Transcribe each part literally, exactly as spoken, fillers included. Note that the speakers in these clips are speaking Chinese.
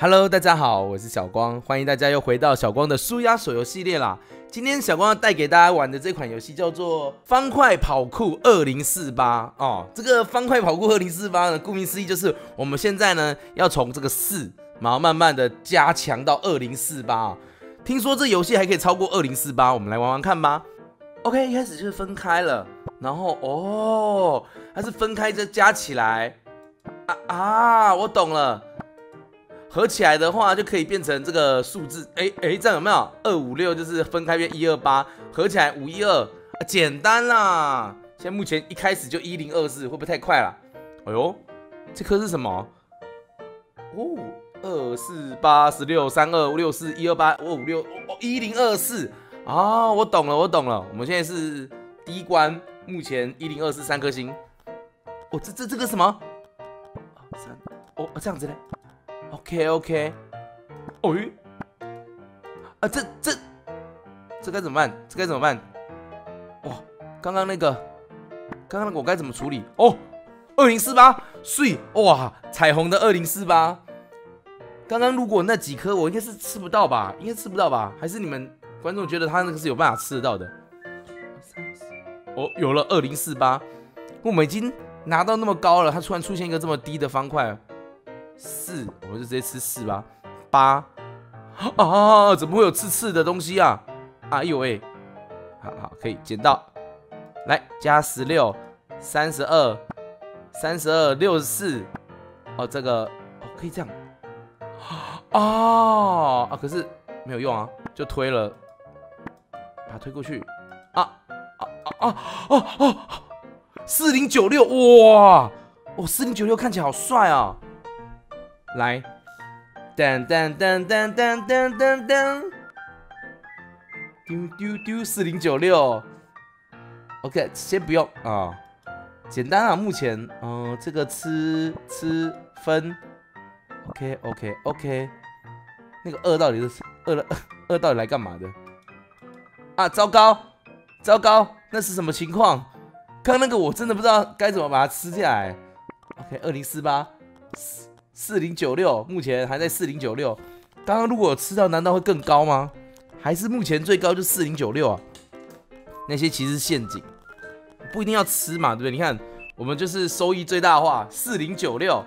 Hello， 大家好，我是小光，欢迎大家又回到小光的舒压手游系列啦。今天小光要带给大家玩的这款游戏叫做《方块跑酷二零四八》哦。这个《方块跑酷二零四八》呢，顾名思义就是我们现在呢要从这个四，然后慢慢的加强到二零四八啊。听说这游戏还可以超过二零四八，我们来玩玩看吧。OK， 一开始就是分开了，然后哦，它是分开再加起来啊啊，我懂了。 合起来的话，就可以变成这个数字。哎哎，这样有没有？二五六就是分开变一二八，合起来五一二，简单啦。现在目前一开始就一零二四，会不会太快了？哎呦，这颗是什么？哦，二四八十六三二六四一二八五五六一零二四啊！我懂了，我懂了。我们现在是第一关，目前一零二四三颗星。哦，这这这个什么？三哦，这样子嘞。 OK OK， 哦咦，啊这这这该怎么办？这该怎么办？哇，刚刚那个，刚刚那个我该怎么处理？哦， 二零四八，碎，哇，彩虹的二零四八。刚刚如果那几颗我应该是吃不到吧？应该吃不到吧？还是你们观众觉得他那个是有办法吃得到的？哦，有了二零四八，我们已经拿到那么高了，它突然出现一个这么低的方块了。 四，我们就直接吃四吧。八，啊，怎么会有刺刺的东西啊？哎呦喂，好好可以捡到，来加十六，三十二，三十二，六十四。哦，这个哦可以这样。哦啊，可是没有用啊，就推了，把它推过去。啊啊啊啊啊！四零九六，哇，哦，四零九六看起来好帅啊！ 来，噔噔噔噔噔噔噔噔，丢丢丢四零九六 ，OK， 先不用啊、哦，简单啊，目前，嗯、呃，这个吃吃分 ，OK OK OK， 那个二到底是二了二到底来干嘛的？啊，糟糕糟糕，那是什么情况？刚那个我真的不知道该怎么把它吃下来。OK， 二零四八。 四零九六， 四零九六， 目前还在四零九六。刚刚如果有吃到，难道会更高吗？还是目前最高就四零九六啊？那些其实是陷阱，不一定要吃嘛，对不对？你看，我们就是收益最大化，四零九六。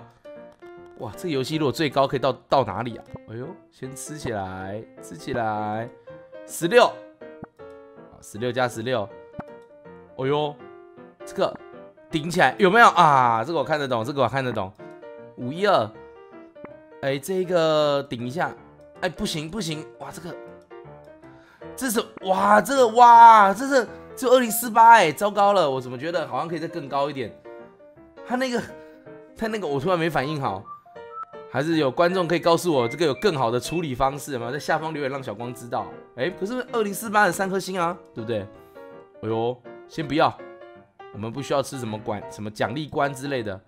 哇，这个游戏如果最高可以到到哪里啊？哎呦，先吃起来，吃起来，十六，啊，十六加十六。哎呦，这个顶起来有没有啊？这个我看得懂，这个我看得懂，五一二。 哎，这个顶一下，哎，不行不行，哇，这个，这是哇，这个哇，这是就二零四八哎，糟糕了，我怎么觉得好像可以再更高一点？他那个，他那个我突然没反应好，还是有观众可以告诉我这个有更好的处理方式吗？在下方留言让小光知道。哎，可是二零四八的三颗星啊，对不对？哎呦，先不要，我们不需要吃什么管什么奖励关之类的。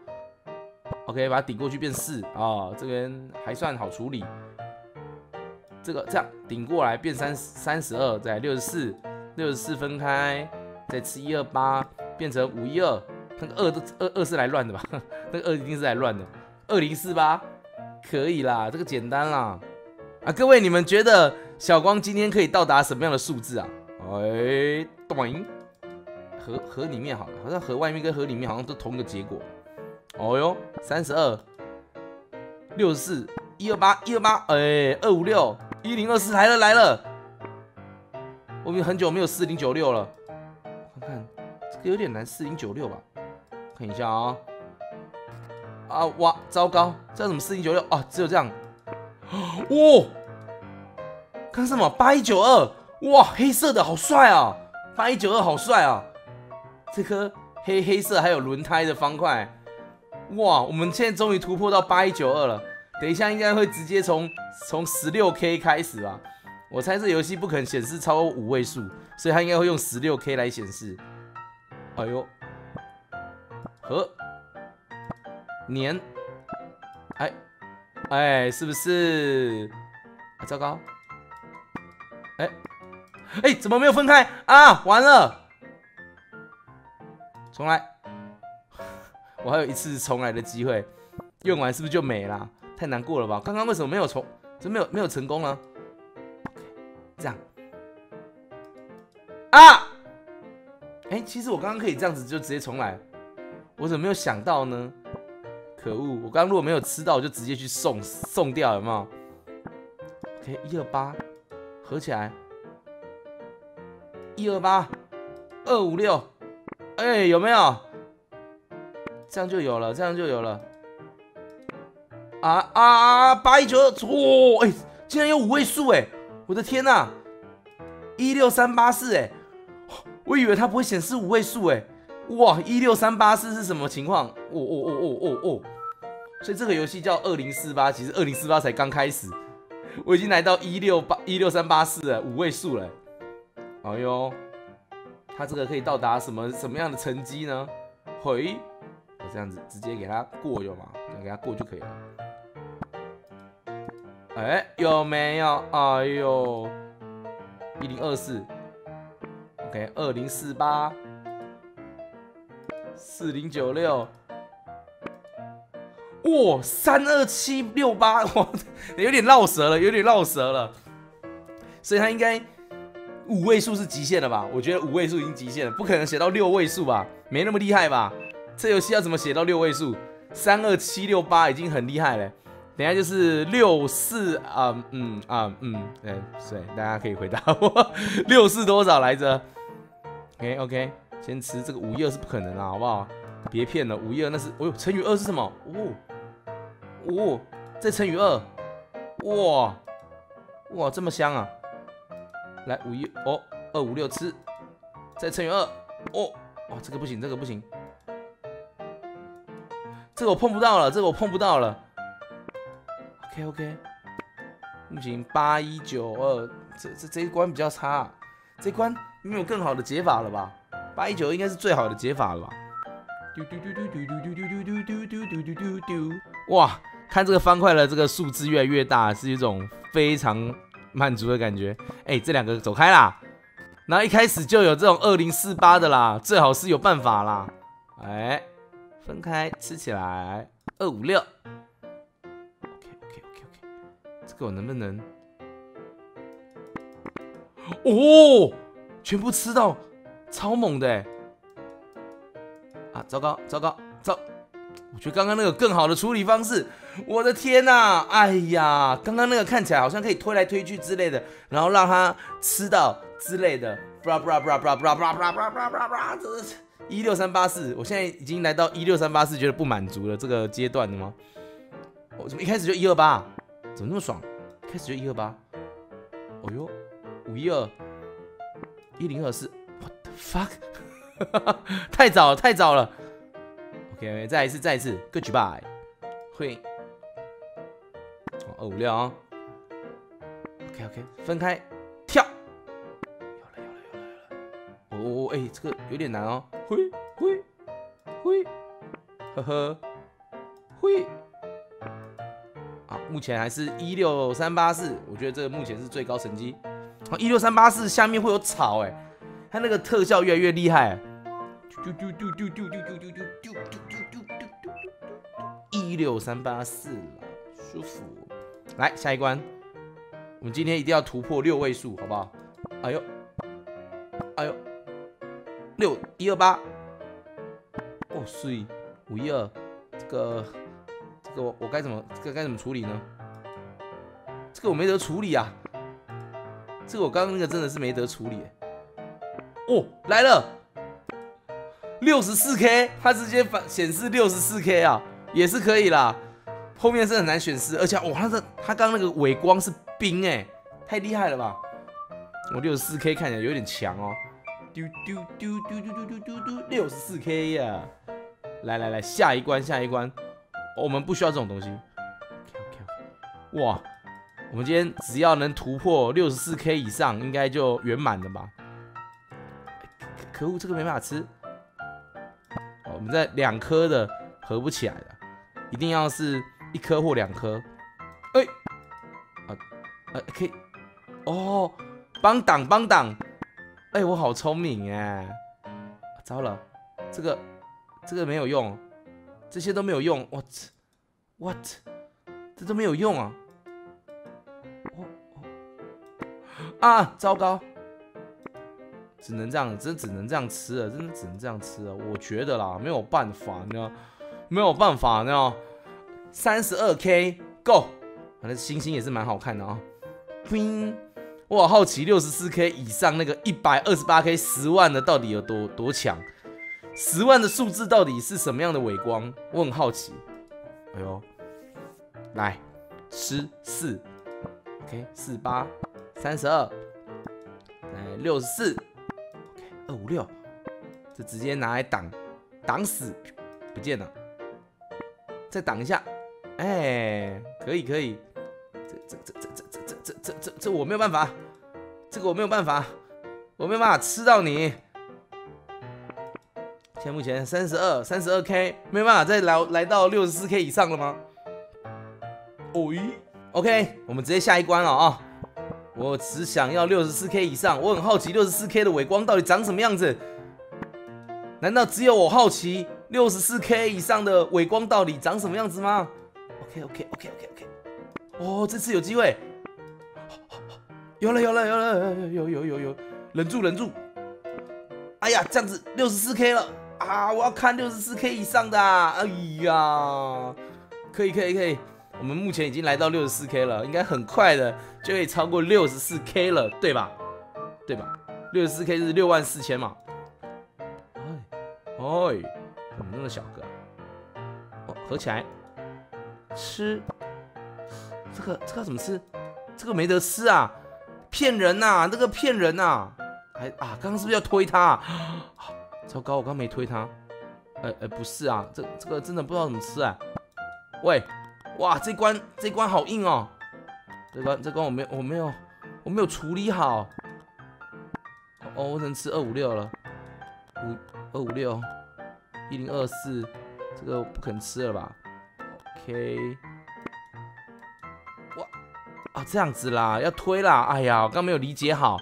OK， 把它顶过去变四啊、哦，这边还算好处理。这个这样顶过来变三三十二，再六十四，六十四分开，再吃一二八，变成五一二。那个二都二二是来乱的吧？那个二一定是来乱的。二零四八可以啦，这个简单啦。啊，各位你们觉得小光今天可以到达什么样的数字啊？哎，咚！河河里面好了，好像河外面跟河里面好像都同一个结果。 哦哟，三十二，六十四，一二八，一二八，哎，二五六，一零二四，来了来了，我们很久没有四零九六了，看看这个有点难，四零九六吧，看一下啊、哦，啊哇，糟糕，这怎么四零九六啊？只有这样，哦，看什么八一九二， 八一九二， 哇，黑色的好帅啊，八一九二好帅啊，这颗黑黑色还有轮胎的方块。 哇，我们现在终于突破到八一九二了。等一下应该会直接从从 十六K 开始吧。我猜这游戏不可能显示超过五位数，所以它应该会用 十六K 来显示。哎呦，和年，哎哎，是不是？啊，糟糕！哎哎，怎么没有分开啊？完了，重来。 我还有一次重来的机会，用完是不是就没啦？太难过了吧？刚刚为什么没有成？这没有没有成功呢？这样啊？哎、欸，其实我刚刚可以这样子就直接重来，我怎么没有想到呢？可恶！我刚刚如果没有吃到，我就直接去送送掉，有没有 ？OK， 一二八合起来，一二八，二五六，哎，有没有？这样就有了，这样就有了。 啊啊！八一九二，哦，哎、欸，竟然有五位数哎！我的天呐，一六三八四哎，我以为它不会显示五位数哎，哇，一六三八四是什么情况？哦哦哦哦哦哦！所以这个游戏叫二零四八，其实二零四八才刚开始，我已经来到一六八一六三八四了，五位数了。哎呦，它这个可以到达什么什么样的成绩呢？嘿，我这样子直接给它过有吗？给它过就可以了。 哎，有没有？哎呦，一零二四 ，OK， 二零四八，四零九六，哇，三二七六八，哇，有点绕舌了，有点绕舌了。所以它应该五位数是极限了吧？我觉得五位数已经极限了，不可能写到六位数吧？没那么厉害吧？这游戏要怎么写到六位数？三二七六八已经很厉害了。 等一下就是六四啊，嗯啊，嗯，对、嗯，所以大家可以回答我六四多少来着 ？OK OK， 先吃这个五一二是不可能啦，好不好？别骗了，五一二那是，哦呦，乘以二是什么？哦，哦，再乘以二，哇，哇，这么香啊！来五一哦，二五六吃，再乘以二，哦，哇，这个不行，这个不行，这个我碰不到了，这个我碰不到了。 OK OK， 不行，八一九二，这这这一关比较差、啊，这一关没有更好的解法了吧？八一九应该是最好的解法了吧？嘟嘟嘟嘟嘟嘟嘟嘟嘟嘟嘟嘟！哇，看这个方块的这个数字越来越大，是一种非常满足的感觉。哎，这两个走开啦！然后一开始就有这种二零四八的啦，最好是有办法啦。哎，分开吃起来，二五六。 这个我能不能？哦，全部吃到，超猛的哎！啊，糟糕，糟糕，糟！我觉得刚刚那个更好的处理方式，我的天哪、啊！哎呀，刚刚那个看起来好像可以推来推去之类的，然后让他吃到之类的，布拉布拉布拉布拉布拉布拉布拉布拉布拉，这是一六三八四，我现在已经来到一六三八四，觉得不满足了这个阶段了吗？我怎么一开始就一二八？ 怎么那么爽？开始就一二八，哦呦，五一二，一零二四 ，what the fuck， 太早了，太早了。OK， 再一次，再一次 ，Goodbye， 会，二五六啊 ，OK，OK，、okay, okay, 分开，跳，有了，有了，有了，有了，哦，哎、欸，这个有点难哦，会，会，会，呵呵，会。 目前还是一六三八四，我觉得这个目前是最高成绩。好，一六三八四下面会有草哎、欸，它那个特效越来越厉害、欸。一六三八四了，舒服。来下一关，我们今天一定要突破六位数，好不好？哎呦，哎呦，六一二八，哦，水五一二，这个。 这个我我该怎么这个该怎么处理呢？这个我没得处理啊！这个我刚刚那个真的是没得处理、欸。哦，来了， 六十四 K， 它直接反显示 六十四 K 啊，也是可以啦。后面是很难显示，而且哇，它的它刚那个尾光是冰哎、欸，太厉害了吧！我 六十四 K 看起来有点强哦。嘟嘟嘟嘟嘟嘟嘟嘟 ，六十四 K 呀、啊！来来来，下一关下一关。 我们不需要这种东西。哇，我们今天只要能突破 六十四 K 以上，应该就圆满了吧？可恶，这个没办法吃。我们在两颗的合不起来的，一定要是一颗或两颗。哎，啊啊，可以。哦，帮挡帮挡。哎，我好聪明哎！糟了，这个这个没有用。 这些都没有用 ，what what 这都没有用啊！啊，糟糕！只能这样，真只能这样吃了，真的只能这样吃了。我觉得啦，没有办法呢，没有办法呢。三十二 K Go， 反正星星也是蛮好看的啊、哦。冰，我好好奇 六十四 K 以上那个 一百二十八 K 十万的到底有多多强？十万的数字到底是什么样的伟光？我很好奇。哎呦，来，吃四 ，OK， 四八，三十二，来六十四 ，OK， 二五六，这直接拿来挡，挡死，不见了，再挡一下，哎、欸，可以可以，这这这这这这这这这这我没有办法，这个我没有办法，我没有办法吃到你。 现在目前三十二、三十二 K， 没有办法再来来到六十四 K 以上了吗？哦咦 ，OK， 我们直接下一关了啊！我只想要六十四 K 以上，我很好奇六十四 K 的伟光到底长什么样子？难道只有我好奇六十四 K 以上的伟光到底长什么样子吗 ？OK OK OK OK OK， 哦，这次有机会，有了有了有了有有有有，忍住忍住！哎呀，这样子六十四 K 了。 啊！我要看 六十四 K 以上的、啊。哎呀，可以可以可以，我们目前已经来到 六十四 K 了，应该很快的就可以超过 六十四 K 了，对吧？对吧 ？六十四 K 是六万四千嘛？哎，哎，怎么那么小个、啊？哦，合起来吃这个这个怎么吃？这个没得吃啊！骗人呐、啊！这个骗人呐、啊！还啊，刚刚是不是要推他、啊？ 糟糕，我刚没推他。呃呃，不是啊，这这个真的不知道怎么吃啊。喂，哇，这关这关好硬哦。这关这关我没我没有我没有处理好。哦，我只能吃二五六了。五二五六 一零二四，这个不肯吃了吧 ？OK。哇啊，这样子啦，要推啦。哎呀，我刚没有理解好，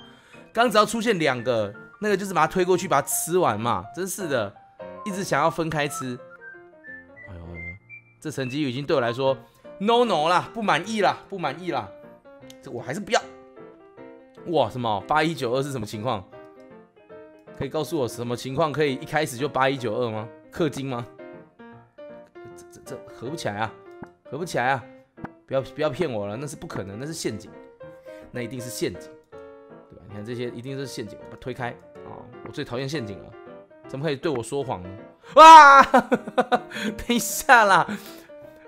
刚只要出现两个。 那个就是把它推过去，把它吃完嘛，真是的，一直想要分开吃。哎呦，哎呦，这成绩已经对我来说 no no 啦，不满意啦，不满意啦，这我还是不要。哇，什么八一九二是什么情况？可以告诉我什么情况可以一开始就八一九二吗？氪金吗？这这这合不起来啊，合不起来啊！不要不要骗我了，那是不可能，那是陷阱，那一定是陷阱，对吧？你看这些一定是陷阱，把它推开。 我最讨厌陷阱了，怎么可以对我说谎呢？哇！等一下啦，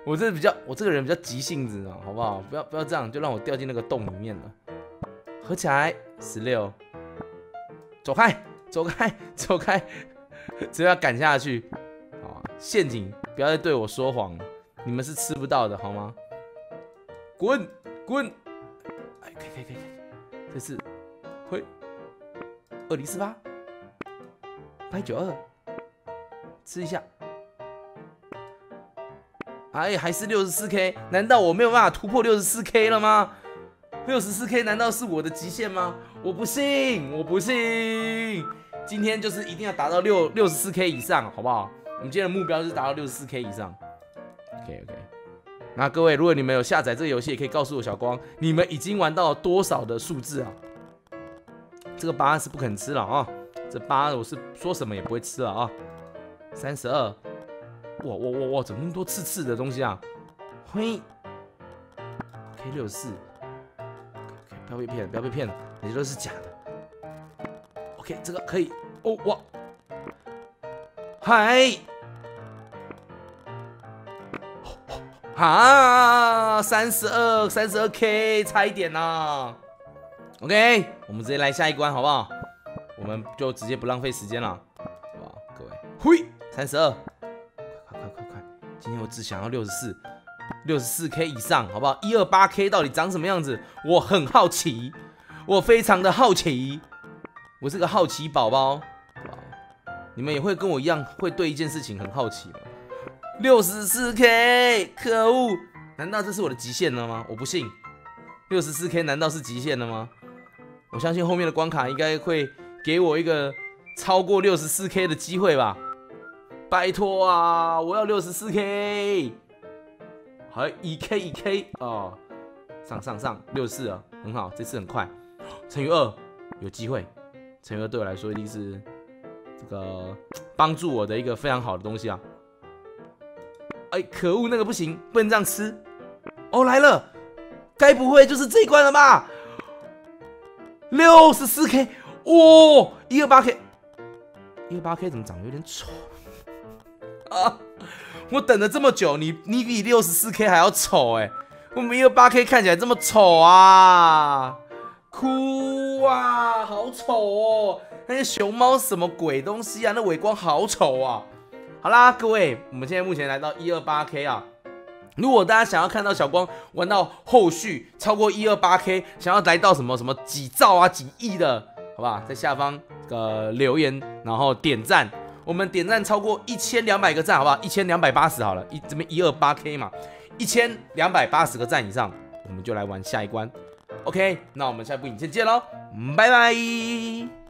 我这比较，我这个人比较急性子啊，好不好？不要不要这样，就让我掉进那个洞里面了。合起来十六，走开，走开，走开！只要赶下去，啊！陷阱，不要再对我说谎，你们是吃不到的，好吗？滚滚！哎，可以可以可以，这次会二零四八。 一九二，吃一下。哎，还是 六十四 K？ 难道我没有办法突破 六十四 K 了吗？ 六十四 K 难道是我的极限吗？我不信，我不信！今天就是一定要达到六 六十四 K 以上，好不好？我们今天的目标就是达到 六十四 K 以上。OK OK。那各位，如果你们有下载这个游戏，也可以告诉我小光，你们已经玩到了多少的数字啊？这个八是不肯吃了啊！ 这八我是说什么也不会吃了啊！ 三十二， 哇哇哇哇，怎么那么多刺刺的东西啊？嘿 ，K 六十四， 不要被骗了，不要被骗了，那些都是假的。OK， 这个可以哦哇，嗨，啊， 三十二 三十二 K 差一点呐。OK， 我们直接来下一关好不好？ 我们就直接不浪费时间了，好不好，各位？嘿， 三十二， 快快快快快！今天我只想要六十四 六十四 K 以上，好不好？ 一二八 K 到底长什么样子？我很好奇，我非常的好奇，我是个好奇宝宝。你们也会跟我一样，会对一件事情很好奇吗？ 六十四 K， 可恶！难道这是我的极限了吗？我不信， 六十四 K 难道是极限了吗？我相信后面的关卡应该会。 给我一个超过 六十四 K 的机会吧，拜托啊！我要 六十四 K。好 ，E K E K 哦，上上上六四啊，很好，这次很快，乘以二有机会，乘以二对我来说一定是这个帮助我的一个非常好的东西啊。哎，可恶，那个不行，不能这样吃。哦，来了，该不会就是这一关了吧？ 六十四 K， 哦， 一百二十八 K， 一百二十八 K 怎么长得有点丑啊？我等了这么久，你你比 六十四 K 还要丑哎！我们 一百二十八 K 看起来这么丑啊，哭啊，好丑哦！那些熊猫什么鬼东西啊？那尾光好丑啊！好啦，各位，我们现在目前来到 一百二十八 K 啊。 如果大家想要看到小光玩到后续超过 一百二十八 K， 想要来到什么什么几兆啊几亿的，好不好？在下方呃留言，然后点赞，我们点赞超过一千两百个赞，好不好？ 一千两百八十好了，一这边 一百二十八 K 嘛， 一千两百八十个赞以上，我们就来玩下一关。OK， 那我们下部影片见咯，拜拜。